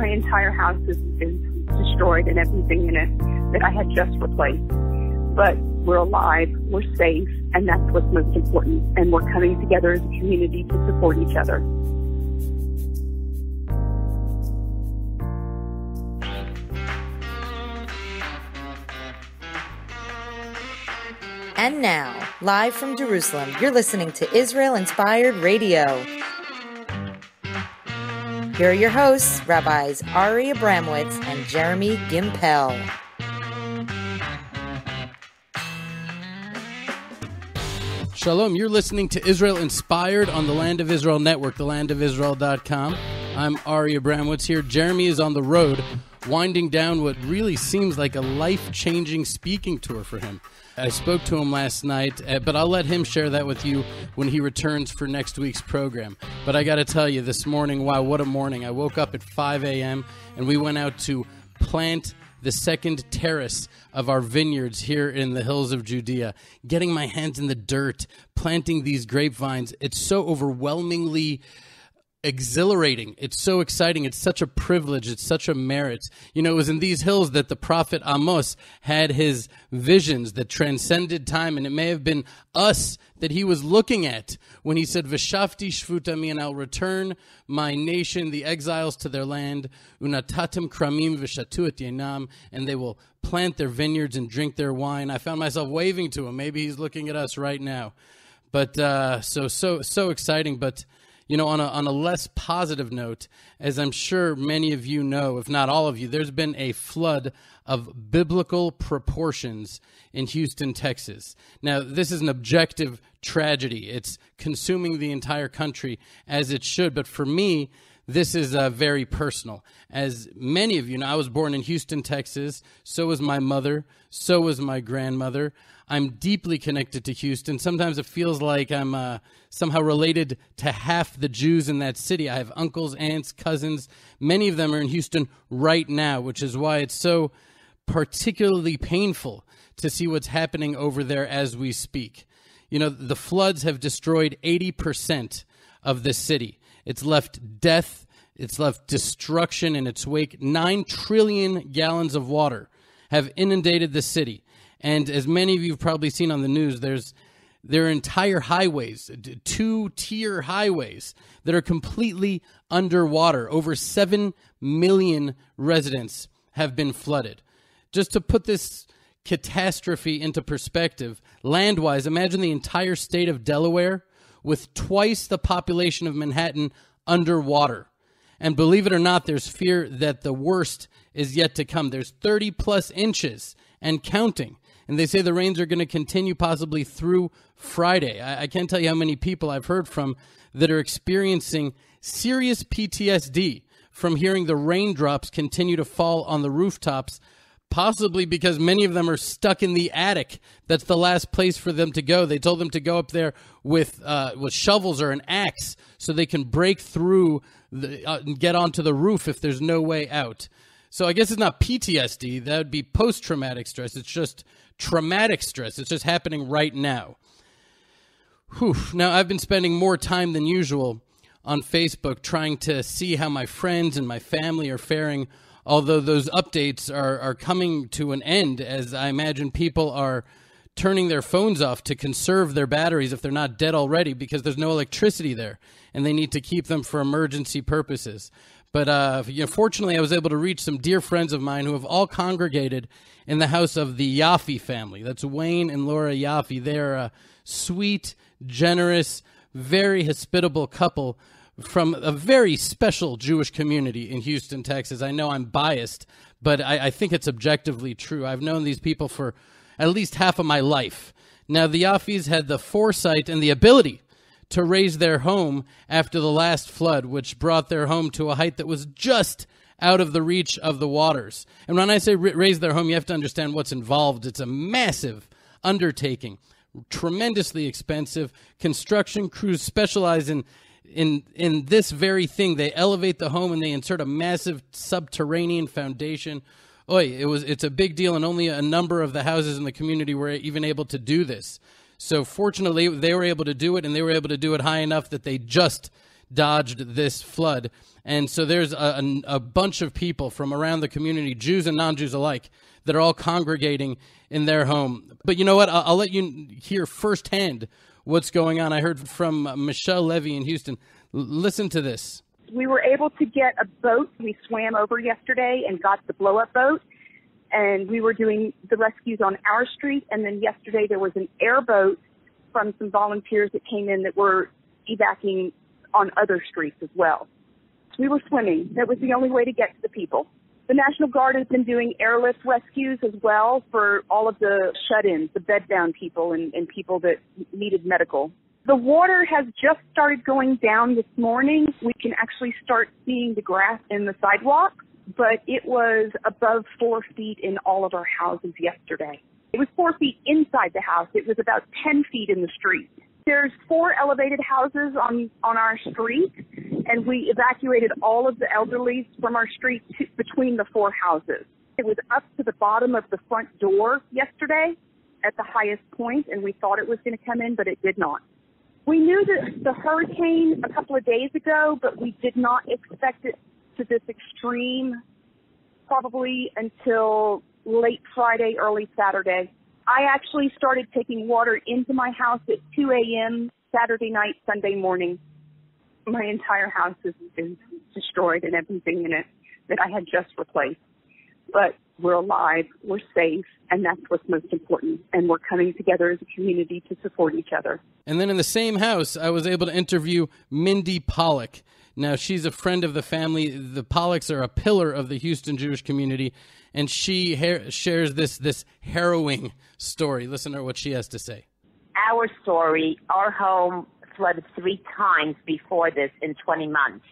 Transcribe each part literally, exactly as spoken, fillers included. my entire house is, is destroyed and everything in it that I had just replaced. But we're alive, we're safe, and that's what's most important. And we're coming together as a community to support each other. And now, live from Jerusalem, you're listening to Israel Inspired Radio. Here are your hosts, Rabbis Ari Abramowitz and Jeremy Gimpel. Shalom, you're listening to Israel Inspired on the Land of Israel Network, the land of israel dot com. I'm Ari Abramowitz here. Jeremy is on the road, winding down what really seems like a life-changing speaking tour for him. I spoke to him last night, but I'll let him share that with you when he returns for next week's program. But I got to tell you, this morning, wow, what a morning. I woke up at five a.m., and we went out to plant the second terrace of our vineyards here in the hills of Judea, getting my hands in the dirt, planting these grapevines. It's so overwhelmingly exhilarating. It's so exciting. It's such a privilege. It's such a merit. You know, it was in these hills that the prophet Amos had his visions that transcended time, and it may have been us that he was looking at when he said, V'shavti shvutami, and I'll return my nation, the exiles, to their land, unatatem kramim v'shatu et yanam, and they will plant their vineyards and drink their wine. I found myself waving to him. Maybe he's looking at us right now. But uh, so, so, so exciting. But you know, on a, on a less positive note, as I'm sure many of you know, if not all of you, there's been a flood of biblical proportions in Houston, Texas. Now, this is an objective tragedy. It's consuming the entire country as it should. But for me, this is uh, very personal. As many of you know, I was born in Houston, Texas. So was my mother. So was my grandmother. I'm deeply connected to Houston. Sometimes it feels like I'm uh, somehow related to half the Jews in that city. I have uncles, aunts, cousins. Many of them are in Houston right now, which is why it's so particularly painful to see what's happening over there as we speak. You know, the floods have destroyed eighty percent of the city. It's left death. It's left destruction in its wake. Nine trillion gallons of water have inundated the city. And as many of you have probably seen on the news, there's there are entire highways, two-tier highways that are completely underwater. Over seven million residents have been flooded. Just to put this catastrophe into perspective, land-wise, imagine the entire state of Delaware with twice the population of Manhattan underwater. And believe it or not, there's fear that the worst is yet to come. There's thirty-plus inches and counting. And they say the rains are going to continue possibly through Friday. I, I can't tell you how many people I've heard from that are experiencing serious P T S D from hearing the raindrops continue to fall on the rooftops, possibly because many of them are stuck in the attic. That's the last place for them to go. They told them to go up there with uh, with shovels or an axe so they can break through the, uh, and get onto the roof if there's no way out. So I guess it's not P T S D. That would be post-traumatic stress. It's just traumatic stress. It's just happening right now. Whew. Now, I've been spending more time than usual on Facebook trying to see how my friends and my family are faring, although those updates are, are coming to an end, as I imagine people are turning their phones off to conserve their batteries if they're not dead already, because there's no electricity there, and they need to keep them for emergency purposes. But uh, you know, fortunately, I was able to reach some dear friends of mine who have all congregated in the house of the Yaffe family. That's Wayne and Laura Yaffe. They're a sweet, generous, very hospitable couple from a very special Jewish community in Houston, Texas. I know I'm biased, but I, I think it's objectively true. I've known these people for at least half of my life. Now, the Yaffes had the foresight and the ability to raise their home after the last flood, which brought their home to a height that was just out of the reach of the waters. And when I say raise their home, you have to understand what's involved. It's a massive undertaking, tremendously expensive. Construction crews specialize in in in this very thing. They elevate the home and they insert a massive subterranean foundation. Oy, it was it's a big deal, and only a number of the houses in the community were even able to do this. So fortunately, they were able to do it, and they were able to do it high enough that they just dodged this flood. And so there's a, a, a bunch of people from around the community, Jews and non-Jews alike, that are all congregating in their home. But you know what? I'll, I'll let you hear firsthand what's going on. I heard from Michelle Levy in Houston. L- listen to this. We were able to get a boat. We swam over yesterday and got the blow-up boat. And we were doing the rescues on our street. And then yesterday there was an airboat from some volunteers that came in that were evacuating on other streets as well. We were swimming. That was the only way to get to the people. The National Guard has been doing airlift rescues as well for all of the shut-ins, the bed-bound people and, and people that needed medical. The water has just started going down this morning. We can actually start seeing the grass in the sidewalk, but it was above four feet in all of our houses yesterday. It was four feet inside the house. It was about ten feet in the street. There's four elevated houses on, on our street, and we evacuated all of the elderly from our street to, between the four houses. It was up to the bottom of the front door yesterday at the highest point, and we thought it was going to come in, but it did not. We knew that the hurricane a couple of days ago, but we did not expect it to this extreme probably until late Friday, early Saturday. I actually started taking water into my house at two a.m. Saturday night, Sunday morning. My entire house is, is destroyed and everything in it that I had just replaced. But we're alive, we're safe, and that's what's most important. And we're coming together as a community to support each other. And then in the same house, I was able to interview Mindy Pollack. Now, she's a friend of the family. The Pollacks are a pillar of the Houston Jewish community, and she ha- shares this this harrowing story. Listen to what she has to say. Our story, our home flooded three times before this in twenty months,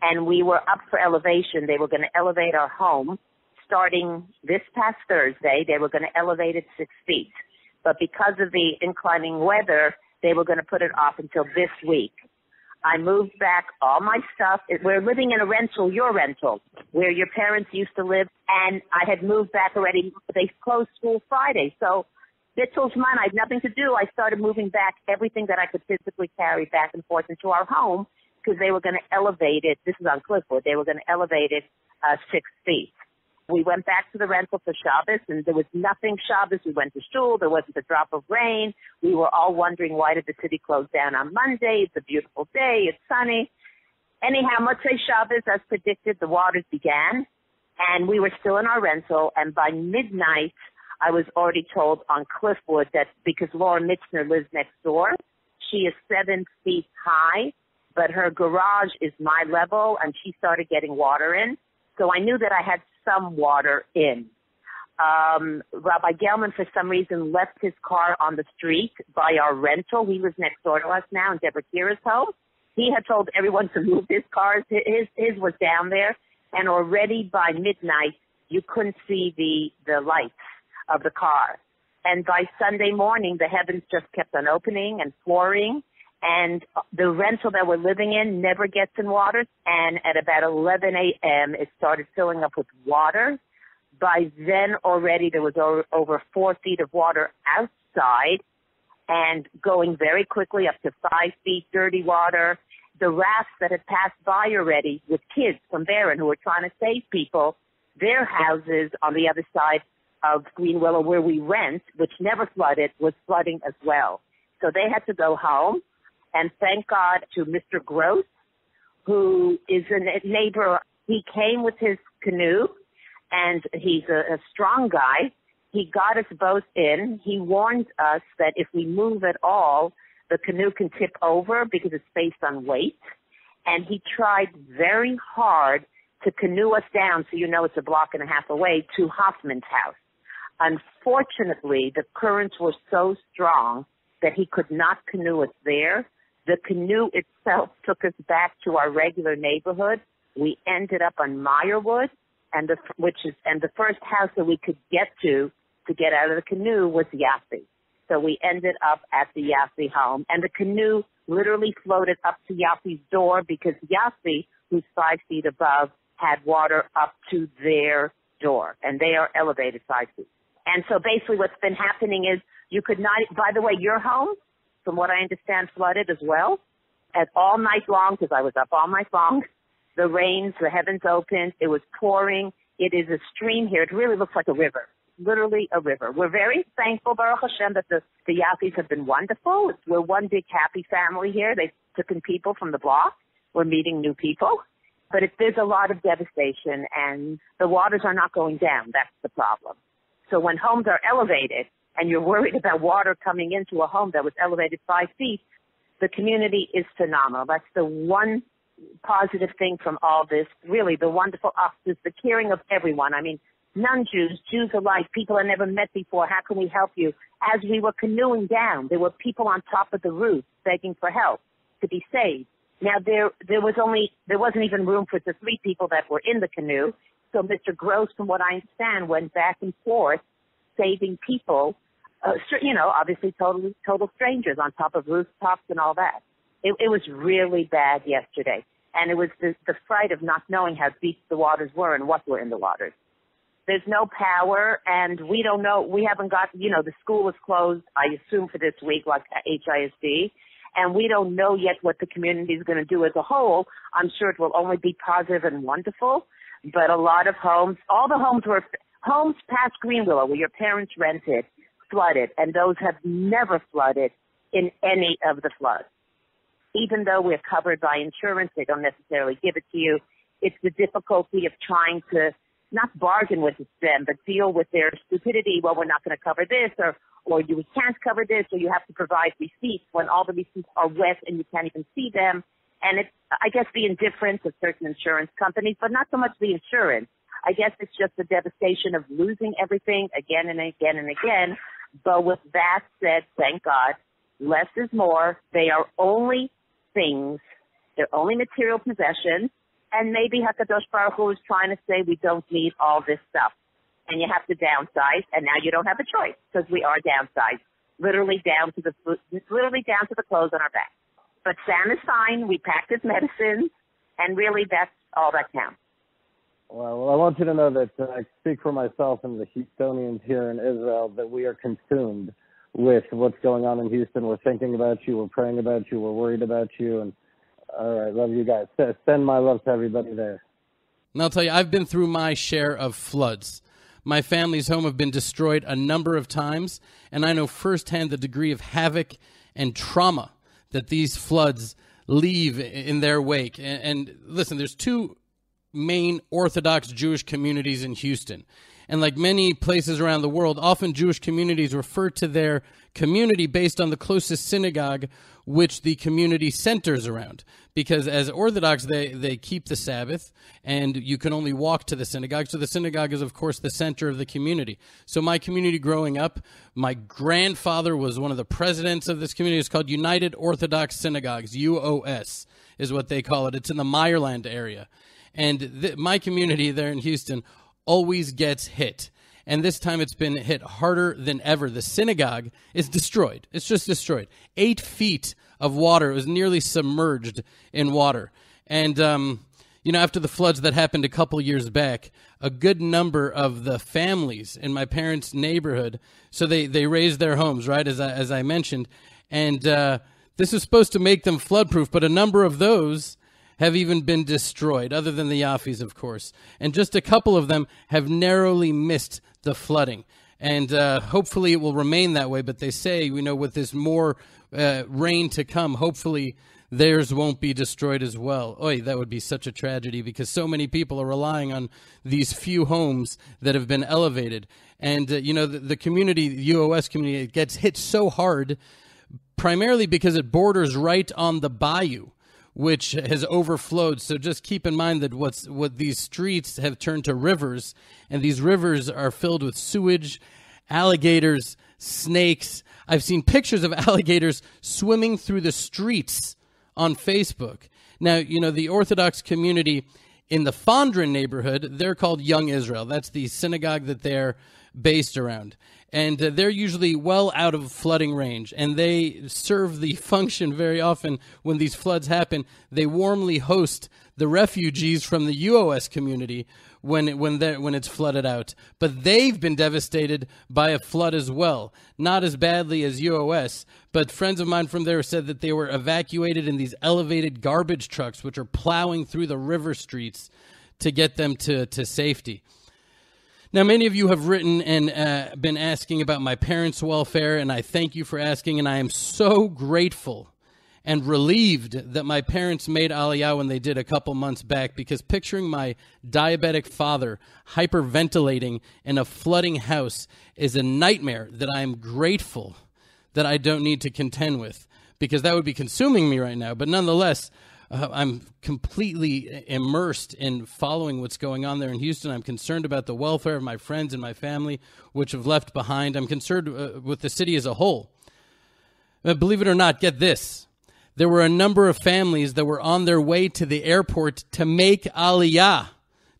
and we were up for elevation. They were going to elevate our home starting this past Thursday. They were going to elevate it six feet, but because of the inclining weather, they were going to put it off until this week. I moved back all my stuff. We're living in a rental, your rental, where your parents used to live. And I had moved back already. They closed school Friday. So Bittel's mine, I had nothing to do. I started moving back everything that I could physically carry back and forth into our home because they were going to elevate it. This is on Cliffwood. They were going to elevate it uh, six feet. We went back to the rental for Shabbos, and there was nothing Shabbos. We went to shul. There wasn't a drop of rain. We were all wondering, why did the city close down on Monday? It's a beautiful day. It's sunny. Anyhow, Motzei Shabbos, as predicted, the waters began, and we were still in our rental. And by midnight, I was already told on Cliffwood that because Laura Michner lives next door, she is seven feet high, but her garage is my level, and she started getting water in. So I knew that I had some water in. Um, Rabbi Gelman, for some reason, left his car on the street by our rental. He lives next door to us now in Deborah Kira's home. He had told everyone to move his cars. His his was down there. And already by midnight, you couldn't see the, the lights of the car. And by Sunday morning, the heavens just kept on opening and flooring. And the rental that we're living in never gets in water. And at about eleven a.m., it started filling up with water. By then already, there was over four feet of water outside and going very quickly up to five feet, dirty water. The rafts that had passed by already with kids from Barron who were trying to save people, their houses on the other side of Green Willow where we rent, which never flooded, was flooding as well. So they had to go home. And thank God to Mister Gross, who is a neighbor. He came with his canoe, and he's a, a strong guy. He got us both in. He warned us that if we move at all, the canoe can tip over because it's based on weight. And he tried very hard to canoe us down, so you know it's a block and a half away, to Hoffman's house. Unfortunately, the currents were so strong that he could not canoe us there. The canoe itself took us back to our regular neighborhood. We ended up on Meyerwood, and the which is and the first house that we could get to to get out of the canoe was Yassi. So we ended up at the Yassi home, and the canoe literally floated up to Yassi's door because Yassi, who's five feet above, had water up to their door, and they are elevated five feet. And so basically, what's been happening is you could not. By the way, your home, from what I understand, flooded as well. at all night long, because I was up all night long. The rains, the heavens opened. It was pouring. It is a stream here. It really looks like a river, literally a river. We're very thankful, Baruch Hashem, that the, the Yaffes have been wonderful. We're one big happy family here. They've taken people from the block. We're meeting new people. But it, there's a lot of devastation, and the waters are not going down. That's the problem. So when homes are elevated and you're worried about water coming into a home that was elevated five feet, the community is phenomenal. That's the one positive thing from all this. Really, the wonderful us is the caring of everyone. I mean, non-Jews, Jews alike, people I never met before. How can we help you? As we were canoeing down, there were people on top of the roof begging for help to be saved. Now, there there was only, there wasn't even room for the three people that were in the canoe. So Mister Gross, from what I understand, went back and forth saving people, uh, you know, obviously total, total strangers on top of rooftops and all that. It, it was really bad yesterday. And it was the, the fright of not knowing how deep the waters were and what were in the waters. There's no power, and we don't know. We haven't got, you know, the school is closed, I assume, for this week, like H I S D. And we don't know yet what the community is going to do as a whole. I'm sure it will only be positive and wonderful. But a lot of homes, all the homes were, homes past Green Willow, where your parents rented, flooded. And those have never flooded in any of the floods. Even though we're covered by insurance, they don't necessarily give it to you. It's the difficulty of trying to not bargain with them, but deal with their stupidity. Well, we're not going to cover this, or or you can't cover this, or you have to provide receipts when all the receipts are wet and you can't even see them. And it's, I guess, the indifference of certain insurance companies, but not so much the insurance. I guess it's just the devastation of losing everything again and again and again. But with that said, thank God, less is more. They are only things. They're only material possessions. And maybe HaKadosh Baruch Hu is trying to say we don't need all this stuff. And you have to downsize, and now you don't have a choice because we are downsized, literally down to the food, literally down to the clothes on our back. But Sam is fine. We packed his medicine, and really, that's all that counts. Well, well I want you to know that uh, I speak for myself and the Houstonians here in Israel that we are consumed with what's going on in Houston. We're thinking about you. We're praying about you. We're worried about you. And all right, love you guys. Send my love to everybody there. And I'll tell you, I've been through my share of floods. My family's home have been destroyed a number of times, and I know firsthand the degree of havoc and trauma that these floods leave in their wake. And, and listen, there's two main Orthodox Jewish communities in Houston. And like many places around the world, often Jewish communities refer to their community based on the closest synagogue which the community centers around. Because as Orthodox, they, they keep the Sabbath, and you can only walk to the synagogue. So the synagogue is, of course, the center of the community. So my community growing up, my grandfather was one of the presidents of this community. It's called United Orthodox Synagogues, U O S is what they call it. It's in the Meyerland area. And th- my community there in Houston always gets hit. And this time it's been hit harder than ever. The synagogue is destroyed. It's just destroyed. Eight feet of water. It was nearly submerged in water. And, um, you know, after the floods that happened a couple years back, a good number of the families in my parents' neighborhood, so they, they raised their homes, right, as I, as I mentioned. And uh, this is supposed to make them floodproof, but a number of those have even been destroyed, other than the Yaffes, of course. And just a couple of them have narrowly missed the flooding. And uh, hopefully it will remain that way. But they say, you know, with this more uh, rain to come, hopefully theirs won't be destroyed as well. Oy, that would be such a tragedy because so many people are relying on these few homes that have been elevated. And, uh, you know, the, the community, the U O S community, it gets hit so hard primarily because it borders right on the bayou, which has overflowed. So just keep in mind that what's what these streets have turned to rivers, and these rivers are filled with sewage, alligators, snakes. I've seen pictures of alligators swimming through the streets on Facebook. Now, you know, the Orthodox community in the Fondren neighborhood, they're called Young Israel. That's the synagogue that they're based around. And uh, they're usually well out of flooding range, and they serve the function very often when these floods happen. They warmly host the refugees from the U O S community when when when it's flooded out. But they've been devastated by a flood as well. Not as badly as U O S, but friends of mine from there said that they were evacuated in these elevated garbage trucks, which are plowing through the river streets to get them to, to safety. Now, many of you have written and uh, been asking about my parents' welfare, and I thank you for asking, and I am so grateful and relieved that my parents made Aliyah when they did a couple months back, because picturing my diabetic father hyperventilating in a flooding house is a nightmare that I am grateful that I don't need to contend with, because that would be consuming me right now. But nonetheless, Uh, I'm completely immersed in following what's going on there in Houston. I'm concerned about the welfare of my friends and my family, which have left behind. I'm concerned uh, with the city as a whole. Uh, believe it or not, get this. There were a number of families that were on their way to the airport to make Aliyah,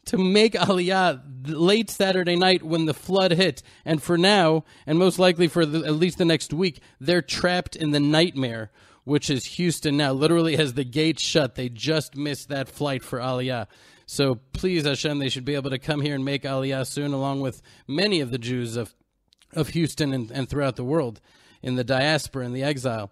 to make Aliyah late Saturday night when the flood hit. And for now, and most likely for the, at least the next week, they're trapped in the nightmare, which is Houston now. Literally has the gates shut. They just missed that flight for Aliyah. So please, Hashem, they should be able to come here and make Aliyah soon, along with many of the Jews of, of Houston and, and throughout the world in the diaspora and the exile.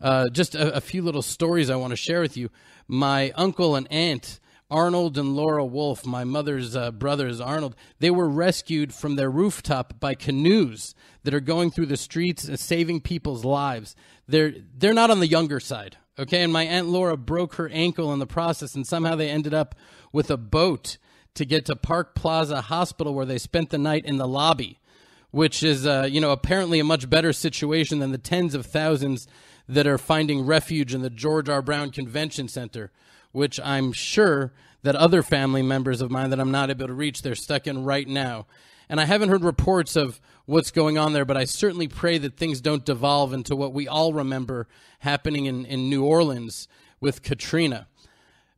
Uh, just a, a few little stories I want to share with you. My uncle and aunt, Arnold and Laura Wolf, my mother's uh, brothers, Arnold, they were rescued from their rooftop by canoes that are going through the streets and saving people's lives. They're, they're not on the younger side, okay? And my Aunt Laura broke her ankle in the process, and somehow they ended up with a boat to get to Park Plaza Hospital, where they spent the night in the lobby, which is, uh, you know, apparently a much better situation than the tens of thousands that are finding refuge in the George R. Brown Convention Center, which I'm sure that other family members of mine that I'm not able to reach, they're stuck in right now. And I haven't heard reports of what's going on there, but I certainly pray that things don't devolve into what we all remember happening in, in New Orleans with Katrina.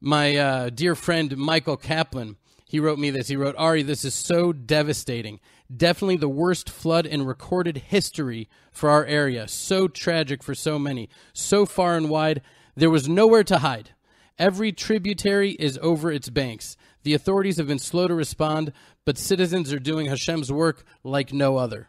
My uh, dear friend Michael Kaplan, he wrote me this. He wrote, Ari, this is so devastating. Definitely the worst flood in recorded history for our area. So tragic for so many. So far and wide, there was nowhere to hide. Every tributary is over its banks. The authorities have been slow to respond, but citizens are doing Hashem's work like no other.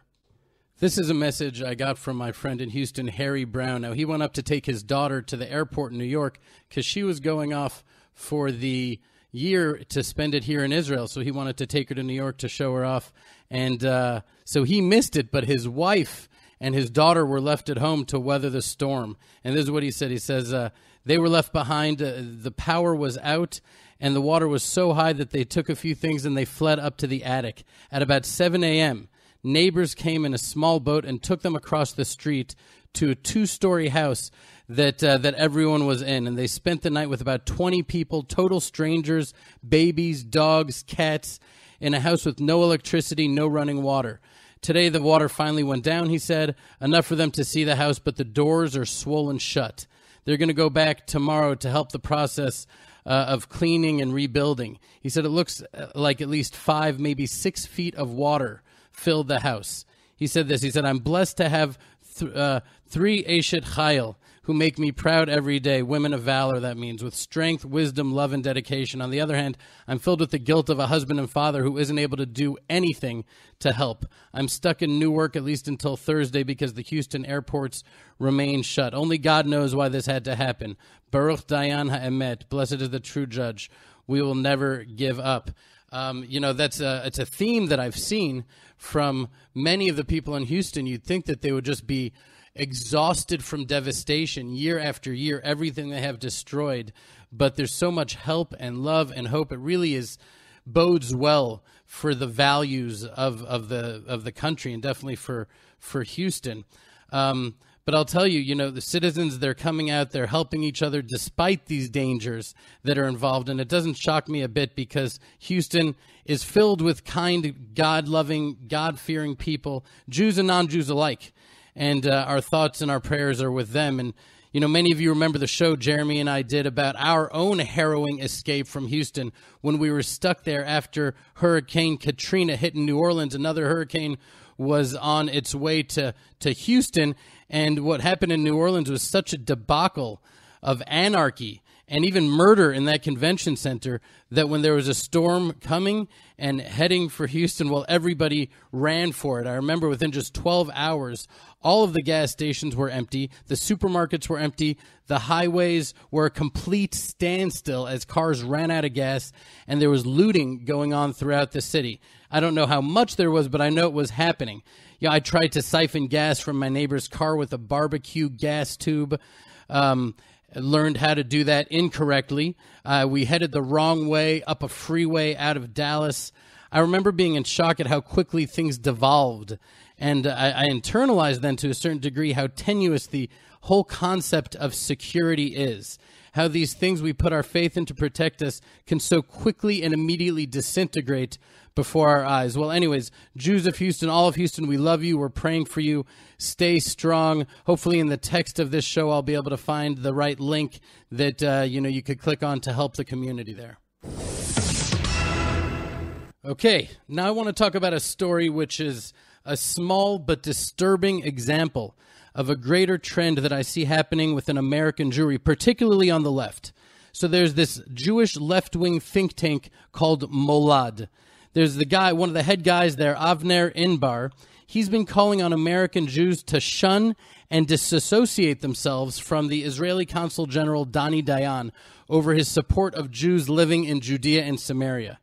This is a message I got from my friend in Houston, Harry Brown. Now, he went up to take his daughter to the airport in New York because she was going off for the year to spend it here in Israel. So he wanted to take her to New York to show her off. And uh, so he missed it, but his wife and his daughter were left at home to weather the storm. And this is what he said. He says, uh, they were left behind. Uh, the power was out, and the water was so high that they took a few things and they fled up to the attic. At about seven a m, neighbors came in a small boat and took them across the street to a two-story house that uh, that everyone was in. And they spent the night with about twenty people, total strangers, babies, dogs, cats, in a house with no electricity, no running water. Today, the water finally went down, he said, enough for them to see the house, but the doors are swollen shut. They're going to go back tomorrow to help the process uh, of cleaning and rebuilding. He said it looks like at least five, maybe six feet of water filled the house. He said this. He said, I'm blessed to have th- uh, three Eshet Chayil who make me proud every day, women of valor, that means, with strength, wisdom, love, and dedication. On the other hand, I'm filled with the guilt of a husband and father who isn't able to do anything to help. I'm stuck in Newark at least until Thursday because the Houston airports remain shut. Only God knows why this had to happen. Baruch Dayan ha'emet, blessed is the true judge. We will never give up. Um, you know, that's a, it's a theme that I've seen from many of the people in Houston. You'd think that they would just be exhausted from devastation year after year, everything they have destroyed, but there's so much help and love and hope. It really is bodes well for the values of, of the of the country, and definitely for for Houston. Um, but I'll tell you, you know, the citizens, they're coming out, they're helping each other despite these dangers that are involved. And it doesn't shock me a bit because Houston is filled with kind, God-loving, God-fearing people, Jews and non-Jews alike. And uh, our thoughts and our prayers are with them. And, you know, many of you remember the show Jeremy and I did about our own harrowing escape from Houston when we were stuck there after Hurricane Katrina hit in New Orleans. Another hurricane was on its way to, to Houston. And what happened in New Orleans was such a debacle of anarchy and even murder in that convention center, that when there was a storm coming and heading for Houston, well, everybody ran for it. I remember within just twelve hours, all of the gas stations were empty. The supermarkets were empty. The highways were a complete standstill as cars ran out of gas, and there was looting going on throughout the city. I don't know how much there was, but I know it was happening. Yeah, I tried to siphon gas from my neighbor's car with a barbecue gas tube. Um, learned how to do that incorrectly. Uh, we headed the wrong way up a freeway out of Dallas. I remember being in shock at how quickly things devolved. And I, I internalized then to a certain degree how tenuous the whole concept of security is, how these things we put our faith in to protect us can so quickly and immediately disintegrate before our eyes. Well, anyways, Jews of Houston, all of Houston, we love you. We're praying for you. Stay strong. Hopefully in the text of this show, I'll be able to find the right link that, uh, you know, you could click on to help the community there. Okay, now I want to talk about a story which is a small but disturbing example of a greater trend that I see happening within American Jewry, particularly on the left. So there's this Jewish left-wing think tank called Molad. There's the guy, one of the head guys there, Avner Inbar. He's been calling on American Jews to shun and disassociate themselves from the Israeli Consul General Dani Dayan over his support of Jews living in Judea and Samaria.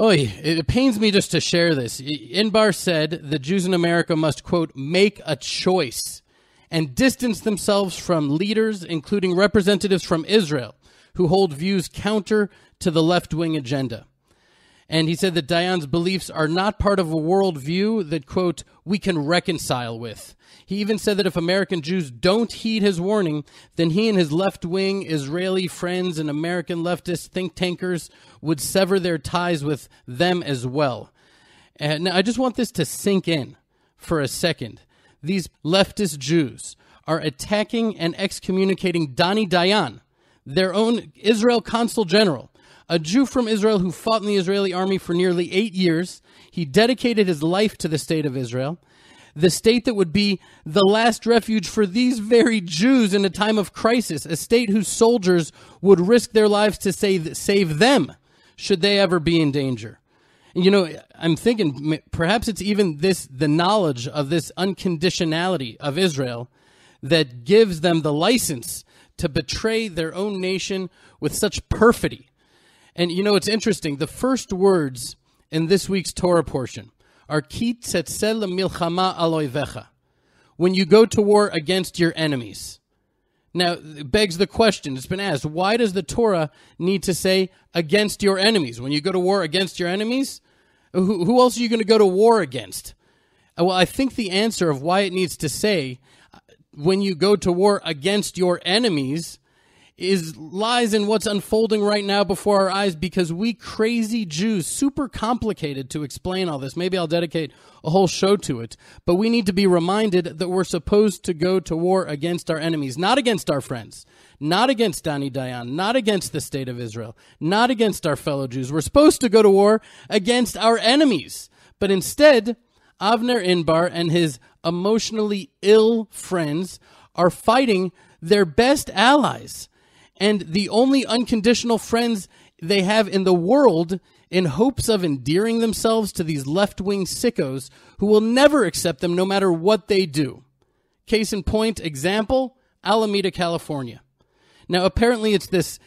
Oy, it pains me just to share this. Inbar said the Jews in America must, quote, make a choice and distance themselves from leaders, including representatives from Israel, who hold views counter to the left-wing agenda. And he said that Dayan's beliefs are not part of a worldview that, quote, we can reconcile with. He even said that if American Jews don't heed his warning, then he and his left-wing Israeli friends and American leftist think tankers would sever their ties with them as well. And now I just want this to sink in for a second. These leftist Jews are attacking and excommunicating Dani Dayan, their own Israel consul general, a Jew from Israel who fought in the Israeli army for nearly eight years. He dedicated his life to the state of Israel, the state that would be the last refuge for these very Jews in a time of crisis, a state whose soldiers would risk their lives to save, save them should they ever be in danger. And, you know, I'm thinking perhaps it's even this, the knowledge of this unconditionality of Israel that gives them the license to betray their own nation with such perfidy. And, you know, it's interesting. The first words in this week's Torah portion are Ki tzetzel milchama al oivecha, when you go to war against your enemies. Now, it begs the question, it's been asked, why does the Torah need to say against your enemies? When you go to war against your enemies, who, who else are you going to go to war against? Well, I think the answer of why it needs to say when you go to war against your enemies is lies in what's unfolding right now before our eyes, because we crazy Jews, super complicated to explain all this. Maybe I'll dedicate a whole show to it, but we need to be reminded that we're supposed to go to war against our enemies, not against our friends, not against Dani Dayan, not against the state of Israel, not against our fellow Jews. We're supposed to go to war against our enemies, but instead Avner Inbar and his emotionally ill friends are fighting their best allies and the only unconditional friends they have in the world in hopes of endearing themselves to these left-wing sickos who will never accept them no matter what they do. Case in point, example, Alameda, California. Now, apparently it's this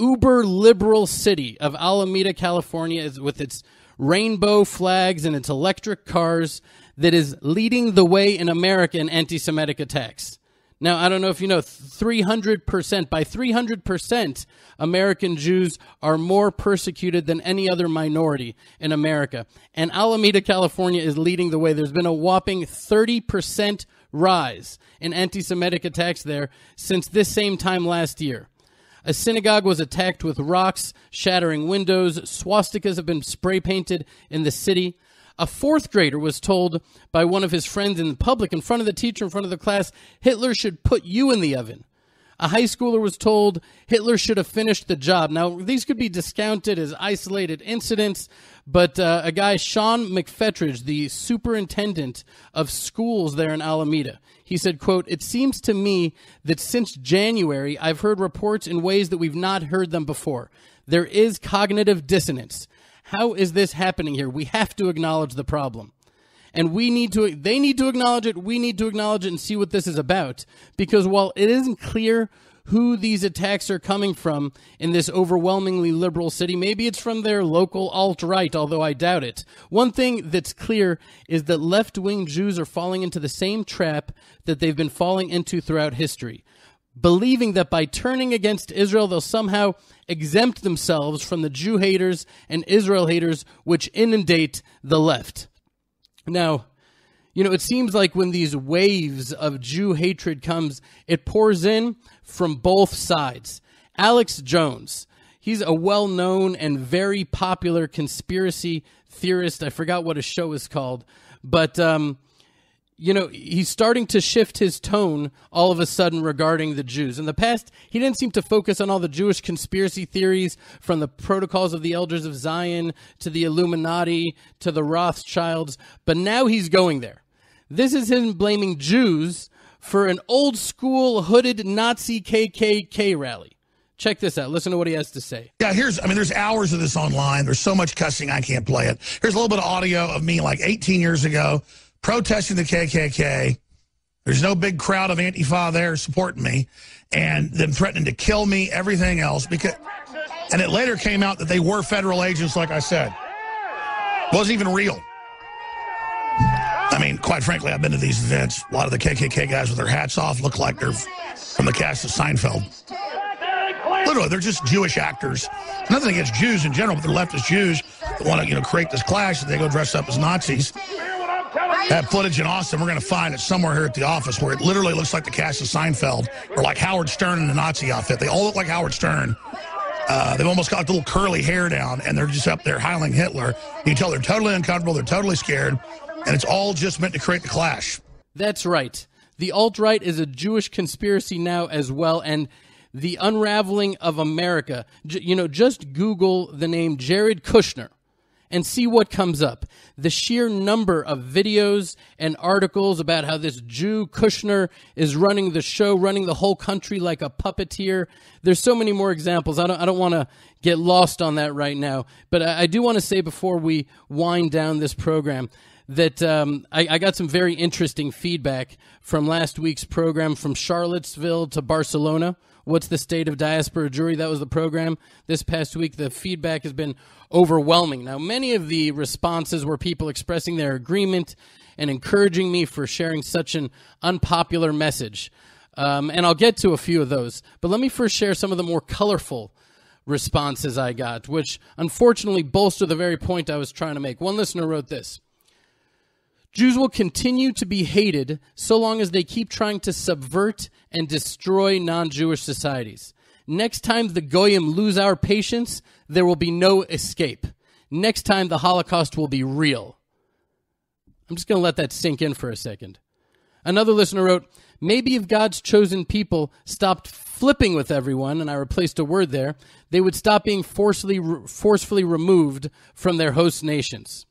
uber-liberal city of Alameda, California, with its rainbow flags and its electric cars, that is leading the way in America in anti-Semitic attacks. Now, I don't know if you know, three hundred percent, by three hundred percent, American Jews are more persecuted than any other minority in America. And Alameda, California is leading the way. There's been a whopping thirty percent rise in anti-Semitic attacks there since this same time last year. A synagogue was attacked with rocks, shattering windows. Swastikas have been spray painted in the city. A fourth grader was told by one of his friends in the public, in front of the teacher, in front of the class, Hitler should put you in the oven. A high schooler was told Hitler should have finished the job. Now, these could be discounted as isolated incidents, but uh, a guy, Sean McFetridge, the superintendent of schools there in Alameda, he said, quote, "It seems to me that since January, I've heard reports in ways that we've not heard them before. There is cognitive dissonance. How is this happening here? We have to acknowledge the problem. And we need to, they need to acknowledge it. We need to acknowledge it and see what this is about. Because while it isn't clear who these attacks are coming from in this overwhelmingly liberal city, maybe it's from their local alt-right, although I doubt it. One thing that's clear is that left-wing Jews are falling into the same trap that they've been falling into throughout history, believing that by turning against Israel, they'll somehow exempt themselves from the Jew haters and Israel haters, which inundate the left." Now, you know, it seems like when these waves of Jew hatred comes, it pours in from both sides. Alex Jones, he's a well-known and very popular conspiracy theorist. I forgot what his show is called, but, um, you know, he's starting to shift his tone all of a sudden regarding the Jews. In the past, he didn't seem to focus on all the Jewish conspiracy theories, from the protocols of the Elders of Zion to the Illuminati to the Rothschilds, but now he's going there. This is him blaming Jews for an old school hooded Nazi K K K rally. Check this out. Listen to what he has to say. Yeah, here's, I mean, there's hours of this online. There's so much cussing, I can't play it. Here's a little bit of audio of me like eighteen years ago. Protesting the K K K. There's no big crowd of Antifa there supporting me, and them threatening to kill me, everything else. Because, and it later came out that they were federal agents, like I said. It wasn't even real. I mean, quite frankly, I've been to these events. A lot of the K K K guys with their hats off look like they're from the cast of Seinfeld. Literally, they're just Jewish actors. Nothing against Jews in general, but they're leftist Jews that want to, you know, create this clash, and they go dress up as Nazis. That footage in Austin, we're going to find it somewhere here at the office, where it literally looks like the cast of Seinfeld, or like Howard Stern in the Nazi outfit. They all look like Howard Stern. Uh, they've almost got a little curly hair down, and they're just up there howling Hitler. You can tell they're totally uncomfortable, they're totally scared, and it's all just meant to create the clash. That's right. The alt-right is a Jewish conspiracy now as well, and the unraveling of America. J- you know, just Google the name Jared Kushner and see what comes up. The sheer number of videos and articles about how this Jew Kushner is running the show, running the whole country like a puppeteer. There's so many more examples. I don't, I don't want to get lost on that right now. But I, I do want to say, before we wind down this program, that um, I, I got some very interesting feedback from last week's program, from Charlottesville to Barcelona. What's the state of diaspora Jewry? That was the program this past week. The feedback has been overwhelming. Now, many of the responses were people expressing their agreement and encouraging me for sharing such an unpopular message. Um, and I'll get to a few of those. But let me first share some of the more colorful responses I got, which unfortunately bolster the very point I was trying to make. One listener wrote this: "Jews will continue to be hated so long as they keep trying to subvert and destroy non-Jewish societies. Next time the Goyim lose our patience, there will be no escape. Next time the Holocaust will be real." I'm just going to let that sink in for a second. Another listener wrote, "Maybe if God's chosen people stopped flipping with everyone," and I replaced a word there, "they would stop being forcefully, forcefully removed from their host nations."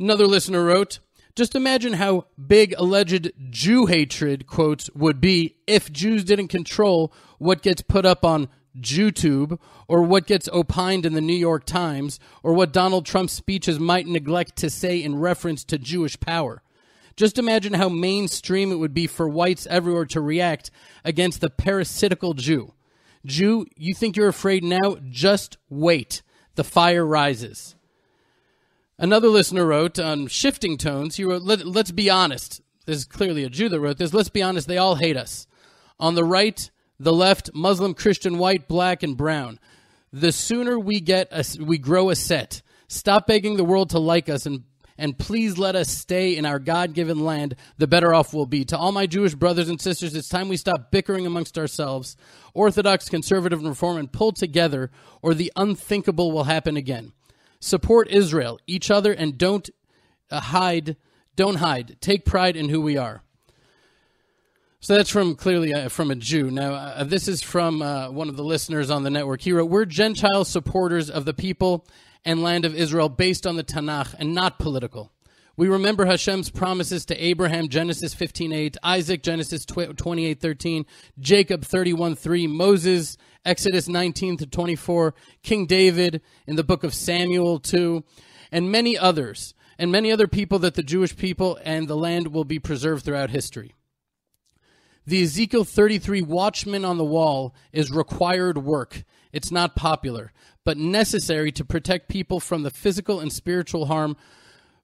Another listener wrote, "Just imagine how big alleged Jew hatred, quotes, would be if Jews didn't control what gets put up on JewTube, or what gets opined in the New York Times, or what Donald Trump's speeches might neglect to say in reference to Jewish power. Just imagine how mainstream it would be for whites everywhere to react against the parasitical Jew. Jew, you think you're afraid now? Just wait. The fire rises." Another listener wrote on shifting tones. He wrote, Let, let's be honest. This is clearly a Jew that wrote this. "Let's be honest. They all hate us. On the right, the left, Muslim, Christian, white, black, and brown. The sooner we get a, we grow a set. Stop begging the world to like us, and, and please let us stay in our God-given land. The better off we'll be. To all my Jewish brothers and sisters, it's time we stop bickering amongst ourselves. Orthodox, conservative, and reform, and pull together, or the unthinkable will happen again. Support Israel, each other, and don't uh, hide. Don't hide. Take pride in who we are." So that's from clearly uh, from a Jew. Now, uh, this is from uh, one of the listeners on the network. He wrote, we're Gentile supporters of the people and land of Israel based on the Tanakh and not political. We remember Hashem's promises to Abraham, Genesis fifteen eight, Isaac, Genesis twenty-eight thirteen, Jacob thirty-one three, Moses, Exodus nineteen to twenty-four, King David in the book of Samuel two, and many others, and many other people that the Jewish people and the land will be preserved throughout history. The Ezekiel thirty-three watchman on the wall is required work. It's not popular, but necessary to protect people from the physical and spiritual harm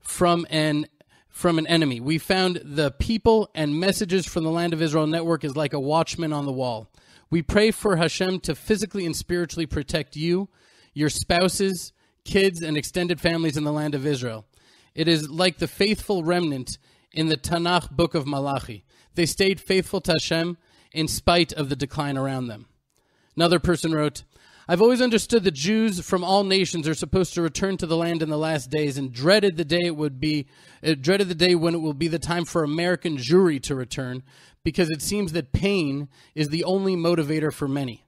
from an from an enemy. We found the people and messages from the Land of Israel Network is like a watchman on the wall. We pray for Hashem to physically and spiritually protect you, your spouses, kids, and extended families in the Land of Israel. It is like the faithful remnant in the Tanakh book of Malachi. They stayed faithful to Hashem in spite of the decline around them. Another person wrote, I've always understood that Jews from all nations are supposed to return to the land in the last days and dreaded the day it would be, uh, dreaded the day when it will be the time for American Jewry to return, because it seems that pain is the only motivator for many.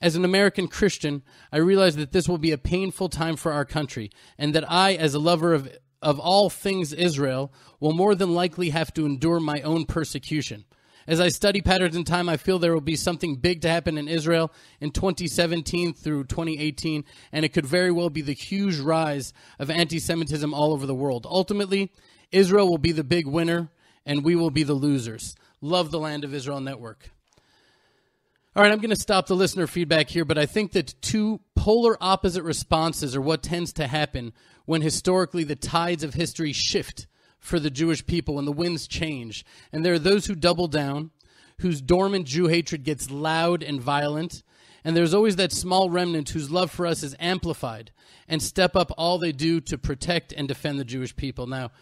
As an American Christian, I realize that this will be a painful time for our country, and that I, as a lover of of all things Israel, will more than likely have to endure my own persecution. As I study patterns in time, I feel there will be something big to happen in Israel in twenty seventeen through twenty eighteen, and it could very well be the huge rise of anti-Semitism all over the world. Ultimately, Israel will be the big winner, and we will be the losers. Love the Land of Israel Network. All right, I'm going to stop the listener feedback here, but I think that two polar opposite responses are what tends to happen when historically the tides of history shift for the Jewish people and the winds change. And there are those who double down, whose dormant Jew hatred gets loud and violent, and there's always that small remnant whose love for us is amplified and step up all they do to protect and defend the Jewish people. Now,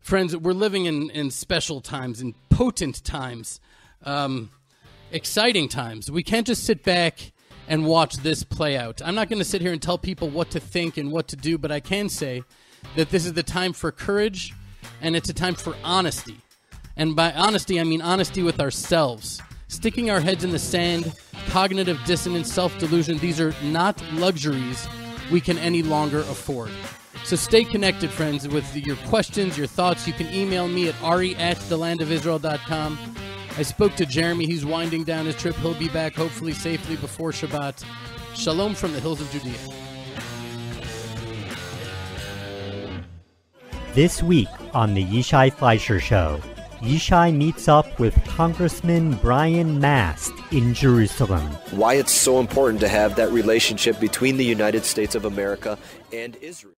friends, we're living in, in special times, in potent times. Um... Exciting times. We can't just sit back and watch this play out. I'm not going to sit here and tell people what to think and what to do, but I can say that this is the time for courage, and it's a time for honesty. And by honesty, I mean honesty with ourselves. Sticking our heads in the sand, cognitive dissonance, self-delusion, these are not luxuries we can any longer afford. So stay connected, friends, with your questions, your thoughts. You can email me at ari at thelandofisrael.com. I spoke to Jeremy. He's winding down his trip. He'll be back, hopefully safely, before Shabbat. Shalom from the hills of Judea. This week on the Yishai Fleischer Show, Yishai meets up with Congressman Brian Mast in Jerusalem. Why it's so important to have that relationship between the United States of America and Israel.